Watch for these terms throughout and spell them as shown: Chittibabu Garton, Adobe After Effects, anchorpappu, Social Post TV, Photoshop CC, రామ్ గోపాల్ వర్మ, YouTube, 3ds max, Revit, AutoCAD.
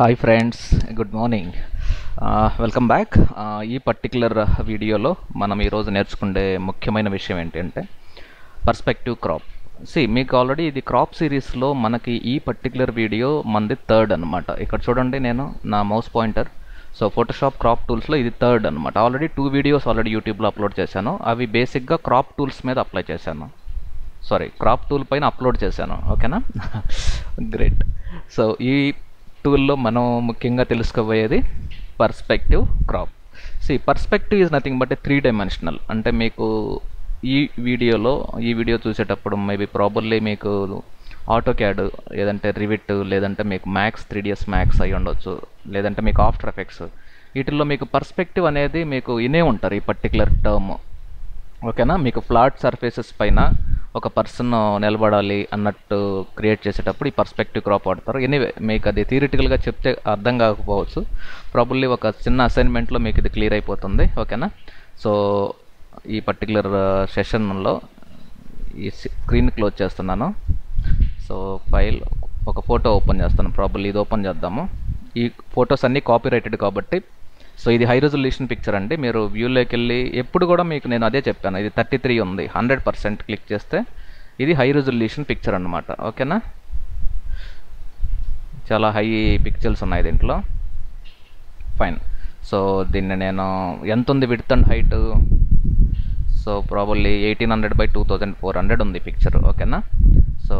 Hi friends, good morning. Welcome back. Ee particular video lo manam ee roju nerchukunde mukhyamaina vishayam entante perspective crop. See, meeku already idi crop series lo manaki ee particular video mandi third anamata. Ikkada chudandi nenu na mouse pointer, so Photoshop crop tools lo idi third anamata. Already two videos already YouTube lo upload chesanu, avi basic ga crop tools meda apply chesanu, sorry crop tool paina upload chesanu, okay na? Great. So ee tool lo mano mukkyenga telusukoboyedi perspective crop. See, perspective is nothing but a three dimensional. Ante meeku ee video chusetappudu maybe probably meeku AutoCAD ledante Revit ledante meeku Max 3ds Max ayi undochu, ledante meeku After Effects, itillo meeku perspective anedi meeku ine untaru ee particular term, okay na? Meeku flat surfaces paina ఒక person నిలబడాలి అన్నట్టు create చేసేటప్పుడు ఈ perspective crop వాడతారు. Anyway మీకు అది థియరిటికల్గా చెప్తే అర్థం కాకపోవచ్చు, ప్రాబబ్లీ ఒక చిన్న అసైన్మెంట్లో మీకు ఇది క్లియర్ అయిపోతుంది, ఓకేనా? సో ఈ పర్టికులర్ సెషన్లో ఈ స్క్రీన్ క్లోజ్ చేస్తున్నాను. సో ఫైల్ ఒక ఫోటో ఓపెన్ చేస్తాను, ప్రాబబ్లీ ఇది ఓపెన్ చేద్దాము. ఈ ఫొటోస్ అన్నీ కాపీరైటెడ్ కాబట్టి, సో ఇది హై రెజల్యూషన్ పిక్చర్ అండి. మీరు వ్యూలోకి వెళ్ళి ఎప్పుడు కూడా మీకు నేను అదే చెప్పాను, ఇది 33 ఉంది, 100% క్లిక్ చేస్తే ఇది హై రెజల్యూషన్ పిక్చర్ అన్నమాట, ఓకేనా? చాలా హై పిక్చర్స్ ఉన్నాయి దీంట్లో. ఫైన్. సో దీన్ని నేను ఎంత ఉంది width and height, so probably 1800 by 2400 ఉంది పిక్చర్, ఓకేనా? సో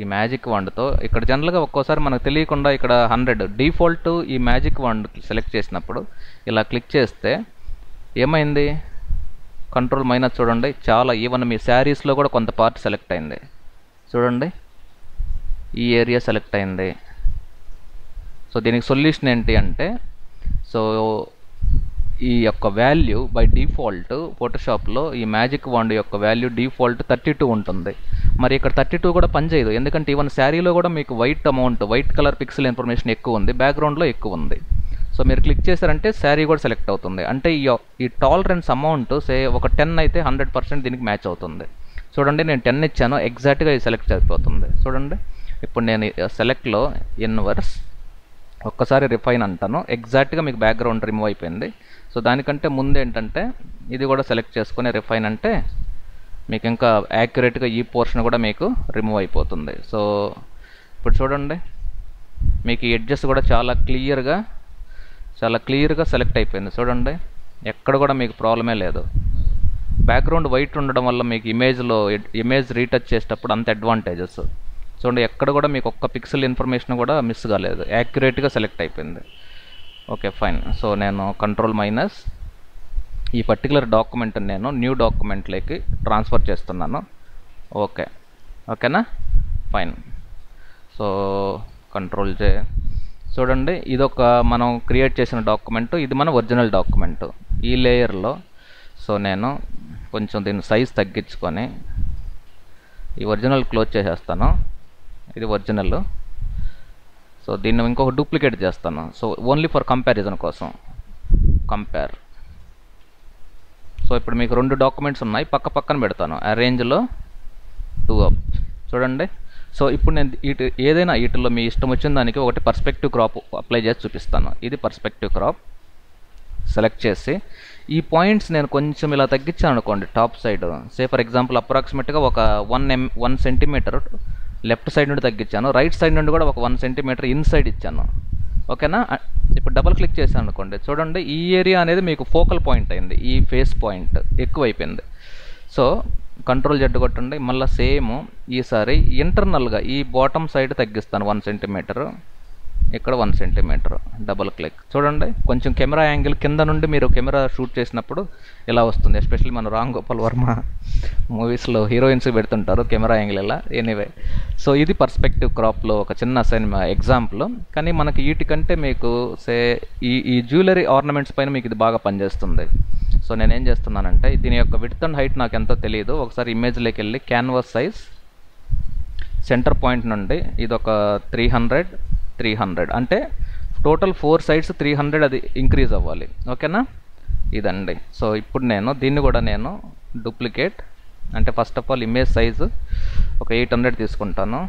ఈ మ్యాజిక్ వాండ్తో ఇక్కడ జనరల్గా ఒక్కోసారి మనకు తెలియకుండా ఇక్కడ 100 డిఫాల్ట్ ఈ మ్యాజిక్ వాండ్ సెలెక్ట్ చేసినప్పుడు ఇలా క్లిక్ చేస్తే ఏమైంది, Ctrl- చూడండి, చాలా ఈవెన్ మీ శారీస్లో కూడా కొంత పార్ట్ సెలెక్ట్ అయింది, చూడండి ఈ ఏరియా సెలెక్ట్ అయింది. సో దీనికి సొల్యూషన్ ఏంటి అంటే, సో ఈ యొక్క వాల్యూ బై డిఫాల్ట్ ఫోటోషాప్లో ఈ మ్యాజిక్ వాండ్ యొక్క వాల్యూ డిఫాల్ట్ 32 ఉంటుంది. మరి ఇక్కడ 32 కూడా పనిచేయదు, ఎందుకంటే ఈవెన్ శారీలో కూడా మీకు white amount white colour pixel information ఎక్కువ ఉంది, బ్యాక్గ్రౌండ్లో ఎక్కువ ఉంది. సో మీరు క్లిక్ చేశారంటే శారీ కూడా సెలెక్ట్ అవుతుంది, అంటే ఈ టాలరెన్స్ అమౌంట్ సే ఒక 10 అయితే 100% దీనికి మ్యాచ్ అవుతుంది. చూడండి నేను 10 ఇచ్చాను, ఎగ్జాక్ట్గా ఇది సెలెక్ట్ అయిపోతుంది, చూడండి. ఇప్పుడు నేను సెలెక్ట్లో ఇన్వర్స్ ఒక్కసారి రిఫైన్ అంటాను, ఎగ్జాక్ట్గా మీకు బ్యాక్గ్రౌండ్ రిమూవ్ అయిపోయింది. సో దానికంటే ముందు ఏంటంటే ఇది కూడా సెలెక్ట్ చేసుకుని రిఫైన్ అంటే మీకు ఇంకా యాక్యురేట్గా ఈ పోర్షన్ కూడా మీకు రిమూవ్ అయిపోతుంది. సో ఇప్పుడు చూడండి మీకు ఈ ఎడ్జెస్ కూడా చాలా క్లియర్గా సెలెక్ట్ అయిపోయింది, చూడండి ఎక్కడ కూడా మీకు ప్రాబ్లమే లేదు. బ్యాక్గ్రౌండ్ వైట్ ఉండడం వల్ల మీకు ఇమేజ్ రీటచ్ చేసేటప్పుడు అంత అడ్వాంటేజెస్, చూడండి ఎక్కడ కూడా మీకు ఒక్క పిక్సెల్ ఇన్ఫర్మేషన్ కూడా మిస్ కాలేదు, యాక్యురేట్గా సెలెక్ట్ అయిపోయింది, ఓకే ఫైన్. సో నేను Ctrl- ఈ పర్టికులర్ డాక్యుమెంట్ నేను న్యూ డాక్యుమెంట్లోకి ట్రాన్స్ఫర్ చేస్తున్నాను, ఓకే ఓకేనా? ఫైన్. సో Ctrl+J, చూడండి ఇదొక మనం క్రియేట్ చేసిన డాక్యుమెంట్, ఇది మన ఒరిజినల్ డాక్యుమెంట్. ఈ లేయర్లో సో నేను కొంచెం దీని సైజ్ తగ్గించుకొని ఈ ఒరిజినల్ క్లోజ్ చేసేస్తాను, ఇది ఒరిజినల్. సో దీన్ని ఇంకొక డూప్లికేట్ చేస్తాను, సో ఓన్లీ ఫర్ కంపారిజన్ కోసం కంపేర్. సో ఇప్పుడు మీకు రెండు డాక్యుమెంట్స్ ఉన్నాయి, పక్క పక్కన పెడతాను అరేంజ్లో 2 up, చూడండి. సో ఇప్పుడు నేను ఏదైనా వీటిలో మీ ఇష్టం వచ్చిన దానికి ఒకటి పర్స్పెక్టివ్ క్రాప్ అప్లై చేసి చూపిస్తాను. ఇది పర్స్పెక్టివ్ క్రాప్ సెలెక్ట్ చేసి ఈ పాయింట్స్ నేను కొంచెం ఇలా తగ్గించాను అనుకోండి, top side say for example అప్రాక్సిమేట్గా ఒక 1 సెంటీమీటర్ లెఫ్ట్ సైడ్ నుండి తగ్గించాను, రైట్ సైడ్ నుండి కూడా ఒక 1 సెంటీమీటర్ ఇన్సైడ్ ఇచ్చాను, ఓకేనా? ఇప్పుడు డబల్ క్లిక్ చేశాను అనుకోండి, చూడండి ఈ ఏరియా అనేది మీకు ఫోకల్ పాయింట్ అయింది, ఈ ఫేస్ పాయింట్ ఎక్కువైపోయింది. సో Ctrl+Z కొట్టండి, మళ్ళీ సేమ్ ఈసారి ఇంటర్నల్గా ఈ బాటమ్ సైడ్ తగ్గిస్తాను 1 సెంటీమీటర్, ఇక్కడ 1 సెంటీమీటర్ డబల్ క్లిక్, చూడండి కొంచెం కెమెరా యాంగిల్ కింద నుండి మీరు కెమెరా షూట్ చేసినప్పుడు ఇలా వస్తుంది, ఎస్పెషల్లీ మన రామ్ గోపాల్ వర్మ మూవీస్లో హీరోయిన్స్ పెడుతుంటారు కెమెరా యాంగిల్ ఇలా. ఎనీవే సో ఇది పర్స్పెక్టివ్ క్రాప్లో ఒక చిన్న ఎగ్జాంపుల్, కానీ మనకి వీటికంటే మీకు సే ఈ జ్యువెలరీ ఆర్నమెంట్స్ పైన మీకు ఇది బాగా పనిచేస్తుంది. సో నేనేం చేస్తున్నానంటే దీని యొక్క విడ్త్ అండ్ హైట్ నాకు ఎంతో తెలియదు, ఒకసారి ఇమేజ్లోకి వెళ్ళి క్యాన్వాస్ సైజ్ సెంటర్ పాయింట్ నుండి ఇది ఒక 300 అంటే టోటల్ 4 sides 300 అది ఇంక్రీజ్ అవ్వాలి, ఓకేనా? ఇదండి. సో ఇప్పుడు నేను దీన్ని కూడా నేను డూప్లికేట్ అంటే first of all image size ఒక 800 తీసుకుంటాను,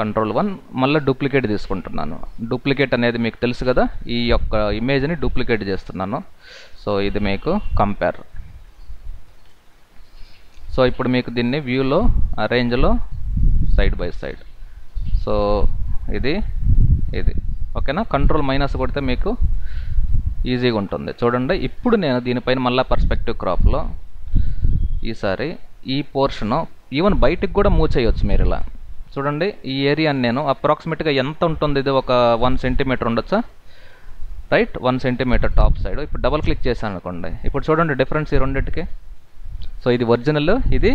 Control 1 మళ్ళీ duplicate తీసుకుంటున్నాను duplicate అనేది మీకు తెలుసు కదా ఈ యొక్క ఇమేజ్ ని duplicate చేస్తున్నాను సో ఇది మీకు compare సో ఇప్పుడు మీకు దీన్ని view లో arrange లో side by side సో ఇది ఇది ఓకేనా Control- కొడితే మీకు ఈజీగా ఉంటుంది చూడండి ఇప్పుడు నేను దీనిపైన మళ్ళీ perspective crop లో ఈసారి ఈ పోర్షన్ ఈవెన్ బయటికి కూడా మూవ్ చేయొచ్చు మీరు ఇలా చూడండి ఈ ఏరియాని నేను అప్రాక్సిమేట్ గా ఎంత ఉంటుంది ఇది ఒక 1 cm ఉండొచ్చా రైట్ 1 cm టాప్ సైడ్ ఇప్పుడు డబుల్ క్లిక్ చేశాను అనుకోండి ఇప్పుడు చూడండి డిఫరెన్స్ ఈ రెండిటికి సో ఇది ఒరిజినల్ ఇది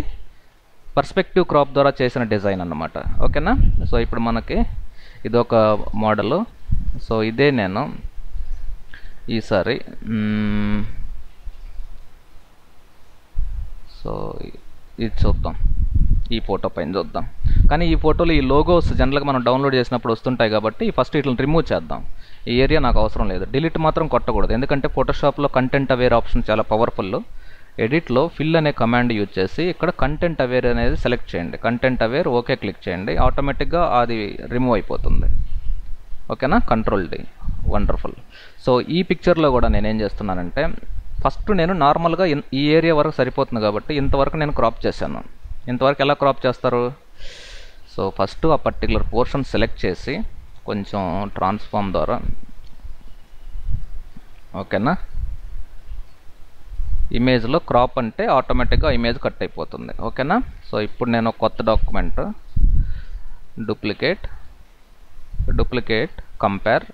పర్స్పెక్టివ్ క్రాప్ ద్వారా చేసిన డిజైన్ అన్నమాట ఓకేనా సో ఇప్పుడు మనకి ఇది ఒక మోడల్ సో ఇదే నేను ఈసారి సో ఇది చూద్దాం ఈ ఫోటో పైన చూద్దాం కానీ ఈ ఫోటోలో ఈ లోగోస్ జనరల్గా మనం డౌన్లోడ్ చేసినప్పుడు వస్తుంటాయి కాబట్టి ఫస్ట్ వీటిని రిమూవ్ చేద్దాం ఈ ఏరియా నాకు అవసరం లేదు డిలీట్ మాత్రం కొట్టకూడదు ఎందుకంటే ఫోటోషాప్లో కంటెంట్ అవేర్ ఆప్షన్ చాలా పవర్ఫుల్ ఎడిట్లో ఫిల్ అనే కమాండ్ యూజ్ చేసి ఇక్కడ కంటెంట్ అవేర్ అనేది సెలెక్ట్ చేయండి కంటెంట్ అవేర్ ఓకే క్లిక్ చేయండి ఆటోమేటిక్గా అది రిమూవ్ అయిపోతుంది ఓకేనా కంట్రోల్ డి వండర్ఫుల్ సో ఈ పిక్చర్లో కూడా నేనేం చేస్తున్నానంటే ఫస్ట్ నేను నార్మల్గా ఈ ఏరియా వరకు సరిపోతుంది కాబట్టి ఇంతవరకు నేను క్రాప్ చేశాను ఇంతవరకు ఎలా క్రాప్ చేస్తారు సో ఫస్ట్ ఆ పర్టికులర్ పోర్షన్ సెలెక్ట్ చేసి కొంచెం ట్రాన్స్ఫార్మ్ ద్వారా ఓకేనా ఇమేజ్లో క్రాప్ అంటే ఆటోమేటిక్గా ఇమేజ్ కట్ అయిపోతుంది ఓకేనా సో ఇప్పుడు నేను కొత్త డాక్యుమెంట్ డూప్లికేట్ డూప్లికేట్ కంపేర్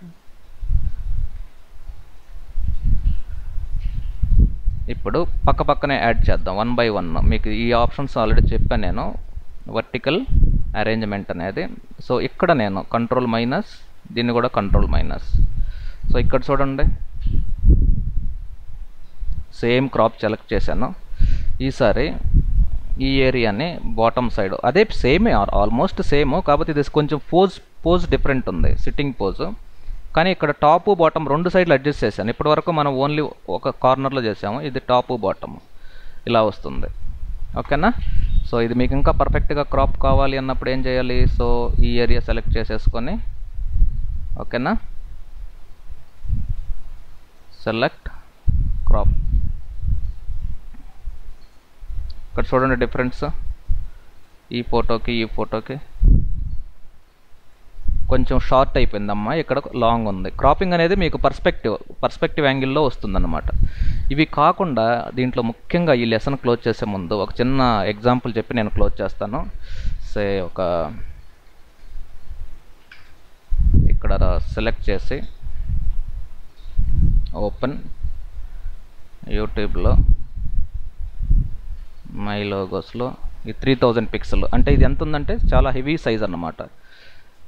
ఇప్పుడు పక్క పక్కనే యాడ్ చేద్దాం 1 by 1 మీకు ఈ ఆప్షన్స్ ఆల్రెడీ చెప్పాను నేను వర్టికల్ అరేంజ్మెంట్ అనేది సో ఇక్కడ నేను Control- దీన్ని కూడా Control- సో ఇక్కడ చూడండి సేమ్ క్రాప్ సెలెక్ట్ చేశాను ఈసారి ఈ ఏరియాని బాటమ్ సైడ్ అదే సేమే ఆల్మోస్ట్ సేమ్ కాబట్టి ఇది కొంచెం పోజ్ డిఫరెంట్ ఉంది సిట్టింగ్ పోజ్ కానీ ఇక్కడ టాప్ బాటమ్ రెండు సైడ్లు అడ్జస్ట్ చేశాను ఇప్పటివరకు మనం ఓన్లీ ఒక కార్నర్లో చేసాము ఇది టాప్ బాటమ్ ఇలా వస్తుంది ఓకేనా సో ఇది మీకు ఇంకా పర్ఫెక్ట్గా క్రాప్ కావాలి అన్నప్పుడు ఏం చేయాలి సో ఈ ఏరియా సెలెక్ట్ చేసేసుకొని ఓకేనా సెలెక్ట్ క్రాప్ ఇక్కడ చూడండి డిఫరెన్స్ ఈ ఫోటోకి ఈ ఫోటోకి కొంచెం షార్ట్ అయిపోయిందమ్మా ఇక్కడ లాంగ్ ఉంది క్రాపింగ్ అనేది మీకు పర్స్పెక్టివ్ యాంగిల్లో వస్తుందన్నమాట ఇవి కాకుండా దీంట్లో ముఖ్యంగా ఈ లెసన్ క్లోజ్ చేసే ముందు ఒక చిన్న ఎగ్జాంపుల్ చెప్పి నేను క్లోజ్ చేస్తాను సే ఒక ఇక్కడ సెలెక్ట్ చేసి ఓపెన్ యూట్యూబ్లో మై లోగోస్లో ఈ 3000 pixel అంటే ఇది ఎంత ఉందంటే చాలా హెవీ సైజ్ అన్నమాట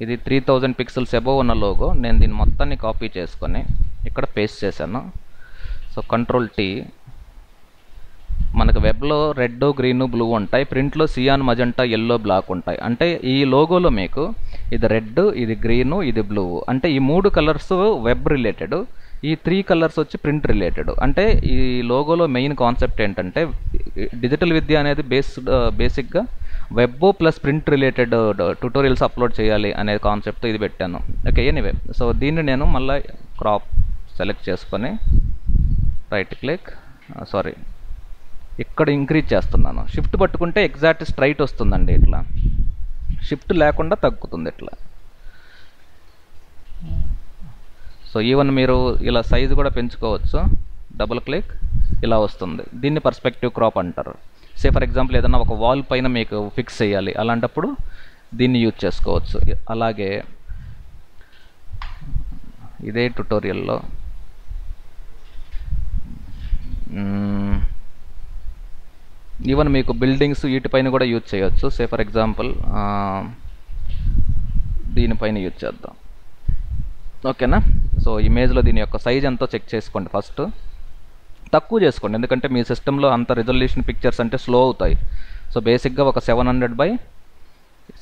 ఇది 3000 pixels అబోవ్ ఉన్న లోగో నేను దీన్ని మొత్తాన్ని కాపీ చేసుకొని ఇక్కడ పేస్ట్ చేశాను సో Control-T మనకు వెబ్లో రెడ్ గ్రీన్ బ్లూ ఉంటాయి ప్రింట్లో సియాన్ మజంటా ఎల్లో బ్లాక్ ఉంటాయి అంటే ఈ లోగోలో మీకు ఇది రెడ్ ఇది గ్రీను ఇది బ్లూ అంటే ఈ 3 కలర్స్ వెబ్ రిలేటెడ్ ఈ 3 కలర్స్ వచ్చి ప్రింట్ రిలేటెడ్ అంటే ఈ లోగోలో మెయిన్ కాన్సెప్ట్ ఏంటంటే డిజిటల్ విద్య అనేది బేసిక్గా web plus print related tutorials upload చేయాలి అనే కాన్సెప్ట్తో ఇది పెట్టాను ఓకే ఎనీవే సో దీన్ని నేను మళ్ళీ క్రాప్ సెలెక్ట్ చేసుకొని రైట్ క్లిక్ సారీ ఇక్కడ ఇంక్రీజ్ చేస్తున్నాను షిఫ్ట్ పట్టుకుంటే ఎగ్జాక్ట్ స్ట్రైట్ వస్తుందండి ఇట్లా షిఫ్ట్ లేకుండా తగ్గుతుంది ఇట్లా సో ఈవెన్ మీరు ఇలా సైజు కూడా పెంచుకోవచ్చు డబుల్ క్లిక్ ఇలా వస్తుంది దీన్ని పర్స్పెక్టివ్ క్రాప్ అంటారు సే ఫర్ ఎగ్జాంపుల్ ఏదైనా ఒక వాల్ పైన మీకు ఫిక్స్ చేయాలి అలాంటప్పుడు దీన్ని యూజ్ చేసుకోవచ్చు అలాగే ఇదే ట్యుటోరియల్లో ఈవెన్ మీకు బిల్డింగ్స్ వీటిపైన కూడా యూజ్ చేయవచ్చు సే ఫర్ ఎగ్జాంపుల్ దీనిపైన యూజ్ చేద్దాం ఓకేనా సో ఇమేజ్లో దీని యొక్క సైజ్ ఎంతో చెక్ చేసుకోండి ఫస్ట్ తక్కువ చేసుకోండి ఎందుకంటే మీ సిస్టంలో అంత రిజల్యూషన్ పిక్చర్స్ అంటే స్లో అవుతాయి సో బేసిక్గా ఒక 700 by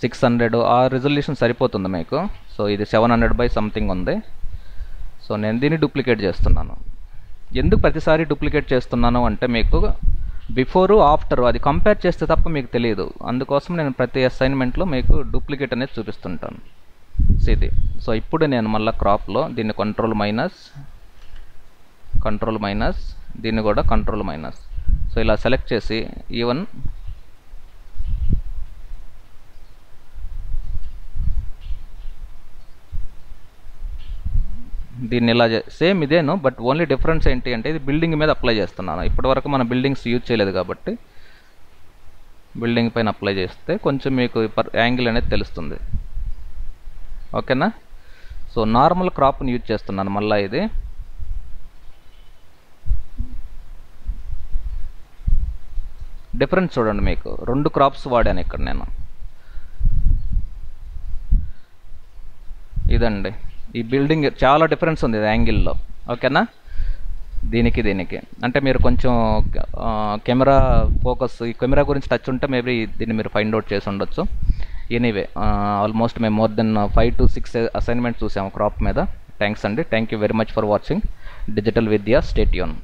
600 ఆ రిజల్యూషన్ సరిపోతుంది మీకు సో ఇది 700 by something ఉంది సో నేను దీన్ని డూప్లికేట్ చేస్తున్నాను ఎందుకు ప్రతిసారి డూప్లికేట్ చేస్తున్నాను అంటే మీకు బిఫోర్ ఆఫ్టర్ అది కంపేర్ చేస్తే తప్ప మీకు తెలియదు. అందుకోసం నేను ప్రతి అసైన్మెంట్లో మీకు డూప్లికేట్ అనేది చూపిస్తుంటాను. ఇది సో ఇప్పుడు నేను మళ్ళీ క్రాప్లో దీన్ని కంట్రోల్ మైనస్ దీన్ని కూడా కంట్రోల్ మైనస్, సో ఇలా సెలెక్ట్ చేసి ఈవెన్ దీన్ని ఇలా సేమ్ ఇదేను, బట్ ఓన్లీ డిఫరెన్స్ ఏంటి అంటే ఇది బిల్డింగ్ మీద అప్లై చేస్తున్నాను. ఇప్పటివరకు మన బిల్డింగ్స్ యూజ్ చేయలేదు కాబట్టి బిల్డింగ్ పైన అప్లై చేస్తే కొంచెం మీకు యాంగిల్ అనేది తెలుస్తుంది. ఓకేనా, సో నార్మల్ క్రాప్ని యూజ్ చేస్తున్నాను. మళ్ళీ ఇది డిఫరెన్స్ చూడండి, మీకు రెండు క్రాప్స్ వాడాను ఇక్కడ నేను. ఇదండి ఈ బిల్డింగ్ చాలా డిఫరెన్స్ ఉంది యాంగిల్లో. ఓకేనా, దీనికి దీనికి అంటే మీరు కొంచెం కెమెరా ఫోకస్, ఈ కెమెరా గురించి టచ్ ఉంటే మేబీ దీన్ని మీరు ఫైండ్ అవుట్ చేసి ఉండొచ్చు. ఎనీవే ఆల్మోస్ట్ మేము మోర్ దెన్ 5 to 6 అసైన్మెంట్స్ చూసాము క్రాప్ మీద. థ్యాంక్స్ అండి, thank you very much for watching digital Vidya. Stay tune.